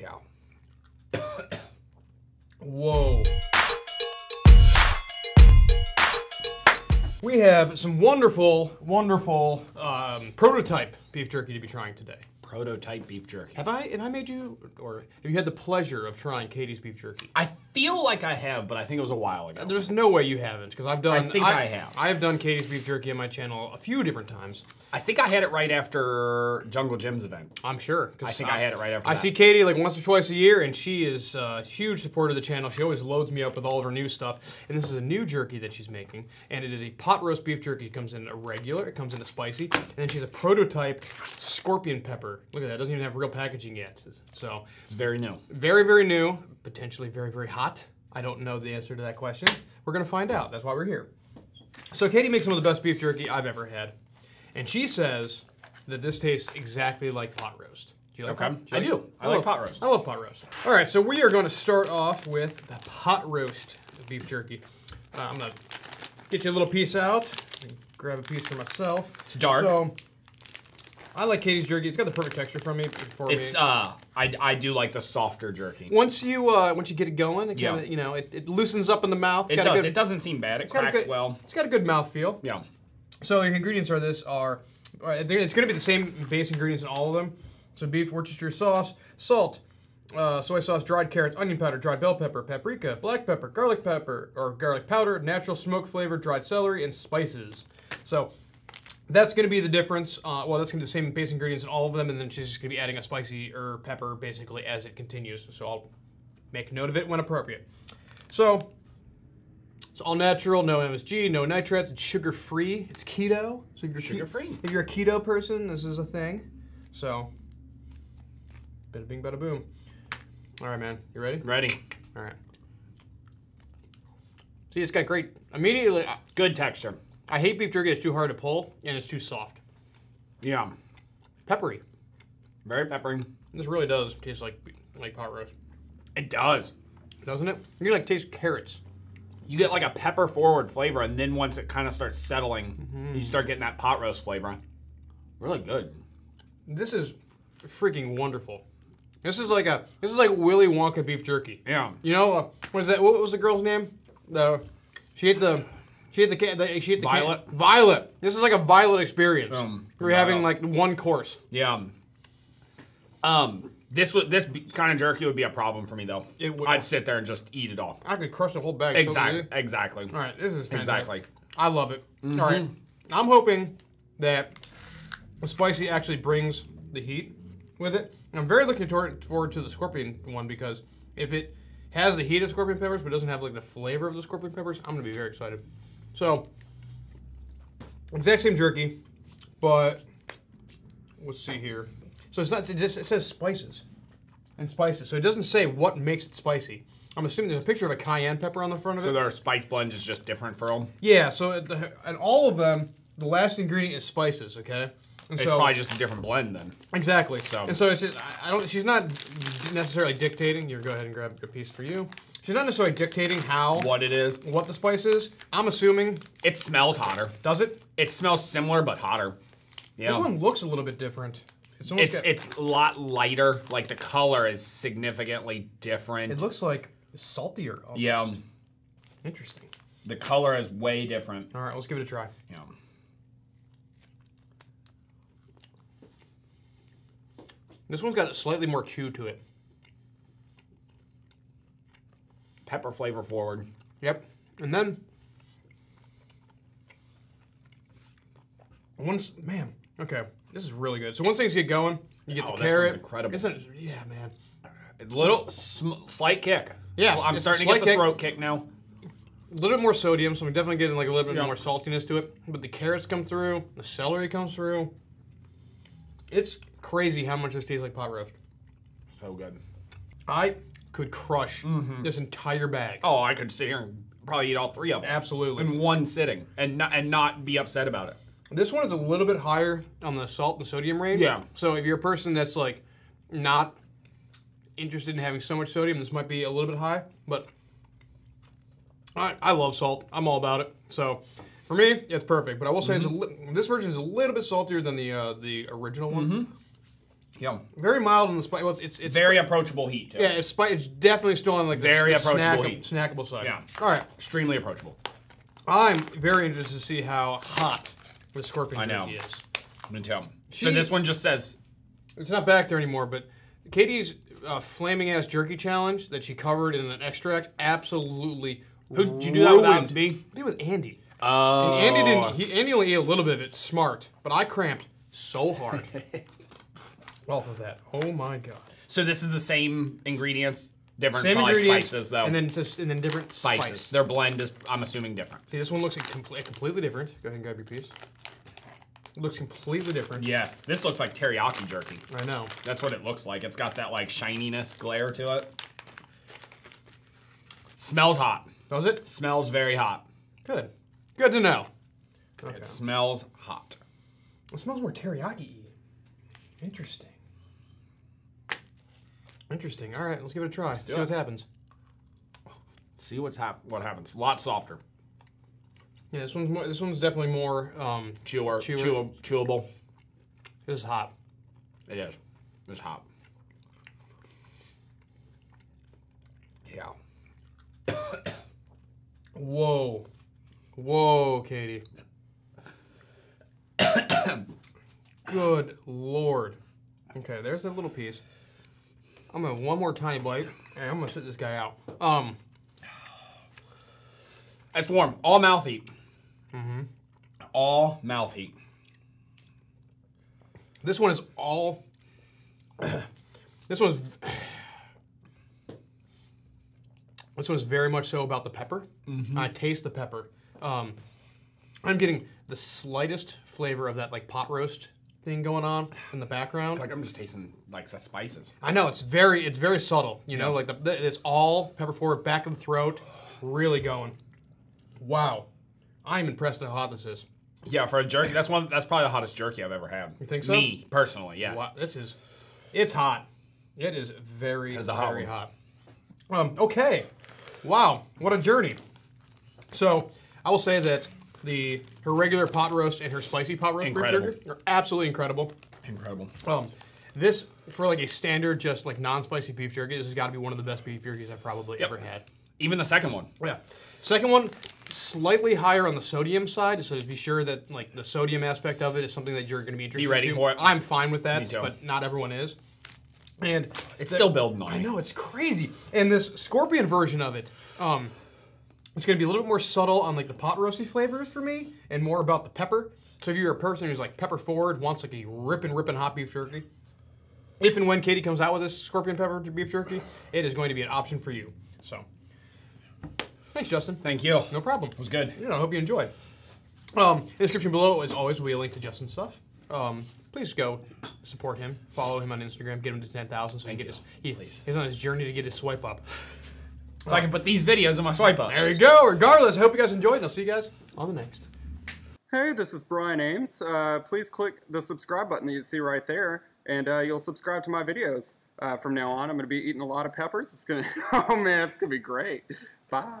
Yeah. Whoa. We have some wonderful, wonderful prototype beef jerky to be trying today. Prototype beef jerky. Have I made you, or have you had the pleasure of trying Katie's beef jerky? I feel like I have, but I think it was a while ago. There's no way you haven't, because I've done- I think I have. I've done Katie's beef jerky on my channel a few different times. I think I had it right after Jungle Gems event. I'm sure. I think I had it right after that. I see Katie like once or twice a year, and she is a huge supporter of the channel. She always loads me up with all of her new stuff. And this is a new jerky that she's making, and it is a pot roast beef jerky. It comes in a regular, it comes in a spicy, and then she has a prototype Scorpion Pepper. Look at that, it doesn't even have real packaging yet. So it's very new. Very, very new, potentially very, very hot. I don't know the answer to that question. We're gonna find out, that's why we're here. So Katie makes some of the best beef jerky I've ever had. And she says that this tastes exactly like pot roast. Do you like pot roast? Okay, I do. I like pot roast. I love pot roast. All right, so we are gonna start off with the pot roast beef jerky. I'm gonna get you a little piece out, grab a piece for myself. It's dark. So, I like Katie's jerky. It's got the perfect texture for me. I do like the softer jerky. Once you get it going, it kinda, you know, it loosens up in the mouth. It does. It doesn't seem bad. It cracks well. It's got a good mouthfeel. Yeah. So your ingredients for this are, it's going to be the same base ingredients in all of them. So beef, Worcestershire sauce, salt, soy sauce, dried carrots, onion powder, dried bell pepper, paprika, black pepper, or garlic powder, natural smoke flavor, dried celery, and spices. So. That's going to be the difference. Well, that's going to be the same base ingredients in all of them, and then she's just going to be adding a spicy or pepper basically as it continues. So I'll make note of it when appropriate. So it's all natural, no MSG, no nitrates, it's sugar-free. It's keto. So if you're sugar-free. If you're a keto person, this is a thing. So, bada bing, bada boom. All right, man. You ready? Ready. All right. See, it's got great, immediately good texture. I hate beef jerky, it's too hard to pull, and it's too soft. Yeah. Peppery. Very peppery. This really does taste like pot roast. It does. Doesn't it? You like taste carrots. You get like a pepper forward flavor, and then once it kind of starts settling, you start getting that pot roast flavor. Really good. This is freaking wonderful. This is like Willy Wonka beef jerky. Yeah. You know, what is that? What was the girl's name? She ate the Violet. Violet. This is like a Violet experience. We're having like one course. Yeah. This kind of jerky would be a problem for me though. It would. I'd sit there and just eat it all. I could crush the whole bag. Exactly. So exactly. All right. This is fantastic. Exactly. I love it. All right. I'm hoping that the spicy actually brings the heat with it. I'm very looking forward to the scorpion one because if it has the heat of scorpion peppers but doesn't have like the flavor of the scorpion peppers, I'm gonna be very excited. So, exact same jerky, but let's see here. So it's not just, it says spices and spices. So it doesn't say what makes it spicy. I'm assuming there's a picture of a cayenne pepper on the front of it. So their spice blend is just different for them? Yeah, so and all of them, the last ingredient is spices, okay? And it's probably just a different blend then. Exactly. So. And so it's just, she's not necessarily dictating. Here, go ahead and grab a piece for you. She's not necessarily dictating how, what it is, what the spice is. I'm assuming it smells hotter. Does it? It smells similar but hotter. Yeah. This one looks a little bit different. It's a lot lighter. Like the color is significantly different. It looks like saltier. Almost. Yeah. Interesting. The color is way different. All right, let's give it a try. Yeah. This one's got a slightly more chew to it. Pepper flavor forward. Yep. And then, man, okay, this is really good. So once things get going, you get the carrot. This one's incredible. Yeah, man. A little slight kick. Yeah. I'm starting to get the throat kick now. A little bit more sodium, so I'm definitely getting like a little bit more saltiness to it. But the carrots come through, the celery comes through. It's crazy how much this tastes like pot roast. So good. I could crush this entire bag. Oh, I could sit here and probably eat all three of them. Absolutely. In one sitting and not be upset about it. This one is a little bit higher on the salt and sodium range. Yeah. So if you're a person that's like not interested in having so much sodium, this might be a little bit high, but I love salt. I'm all about it. So for me, it's perfect, but I will say this version is a little bit saltier than the original one. Yum. Very mild on the spice. Well, it's very approachable heat, too. Yeah, it's definitely still on like the very approachable heat. Snackable side. Yeah. All right. Extremely approachable. I'm very interested to see how hot the Scorpion Jerky is. I'm gonna tell. So this one just says it's not back there anymore, but Katie's flaming ass jerky challenge that she covered in an extract absolutely. Who did you do that without me? I did with Andy. Oh. And Andy didn't. Andy only ate a little bit of it. Smart, but I cramped so hard off of that. Oh my god. So this is the same ingredients, different spices though, and then different spices. Their blend is, I'm assuming, different. See, this one looks completely different. Go ahead and grab your piece. It looks completely different. Yes, this looks like teriyaki jerky. I know. That's what it looks like. It's got that like shininess glare to it. Smells hot. Does it? Smells very hot. Good. Good to know. Okay. It smells hot. It smells more teriyaki-y. Interesting. Interesting. All right, let's give it a try. See what happens. See what happens. A lot softer. Yeah, this one's more, this one's definitely more chewable. This is hot. It is. It's hot. Yeah. Whoa. Whoa, Katie. Good Lord. Okay, there's that little piece. I'm gonna have one more tiny bite, and I'm gonna sit this guy out. It's warm. All mouth heat. Mm-hmm. All mouth heat. This one is all... This one's very much so about the pepper. Mm-hmm. I taste the pepper. I'm getting the slightest flavor of that like pot roast thing going on in the background. Like I'm just tasting like the spices. I know, it's very subtle. You know, like it's all pepper forward, back of the throat, really going. Wow, I'm impressed at how hot this is. Yeah, for a jerky, that's probably the hottest jerky I've ever had. You think so? Me personally, yes. Wow, it's hot. It is very hot. Okay, wow, what a journey. So I will say that her regular pot roast and her spicy pot roast burger are absolutely incredible. Incredible. This for like a standard, just like non-spicy beef jerky, this has got to be one of the best beef jerkies I've probably ever had. Even the second one. Yeah, second one. Slightly higher on the sodium side, so to be sure that like the sodium aspect of it is something that you're going to be interested in. Be ready for it. I'm fine with that, but not everyone is. And it's still building on. I know, it's crazy. And this Scorpion version of it, it's going to be a little bit more subtle on like the pot roasty flavors for me, and more about the pepper. So if you're a person who's like pepper forward, wants like a ripping hot beef jerky, if and when Katie comes out with this Scorpion Pepper beef jerky, it is going to be an option for you. So. Thanks, Justin. Thank you. No problem. It was good. You know, I hope you enjoyed. In the description below, as always, we link to Justin's stuff. Please go support him. Follow him on Instagram. Get him to 10,000 so he's on his journey to get his swipe up. So I can put these videos in my swipe up. There you go. Regardless, I hope you guys enjoyed, and I'll see you guys on the next. Hey, this is Brian Ambs. Please click the subscribe button that you see right there, and you'll subscribe to my videos. From now on, I'm going to be eating a lot of peppers. It's going to... Oh, man, it's going to be great. Bye.